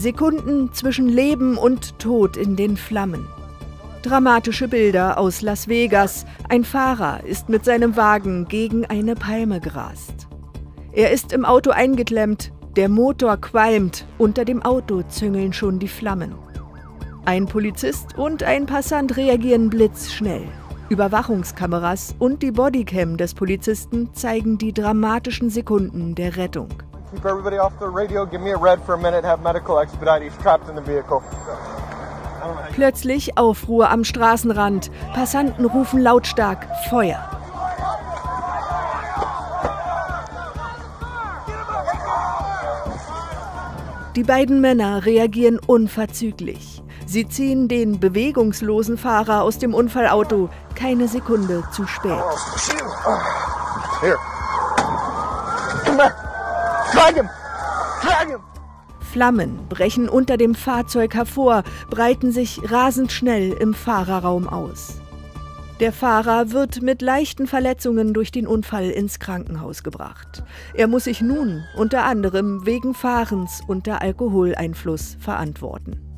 Sekunden zwischen Leben und Tod in den Flammen. Dramatische Bilder aus Las Vegas. Ein Fahrer ist mit seinem Wagen gegen eine Palme gerast. Er ist im Auto eingeklemmt, der Motor qualmt, unter dem Auto züngeln schon die Flammen. Ein Polizist und ein Passant reagieren blitzschnell. Überwachungskameras und die Bodycam des Polizisten zeigen die dramatischen Sekunden der Rettung. Plötzlich Aufruhr am Straßenrand. Passanten rufen lautstark Feuer. Die beiden Männer reagieren unverzüglich. Sie ziehen den bewegungslosen Fahrer aus dem Unfallauto, keine Sekunde zu spät. Flammen brechen unter dem Fahrzeug hervor, breiten sich rasend schnell im Fahrerraum aus. Der Fahrer wird mit leichten Verletzungen durch den Unfall ins Krankenhaus gebracht. Er muss sich nun unter anderem wegen Fahrens unter Alkoholeinfluss verantworten.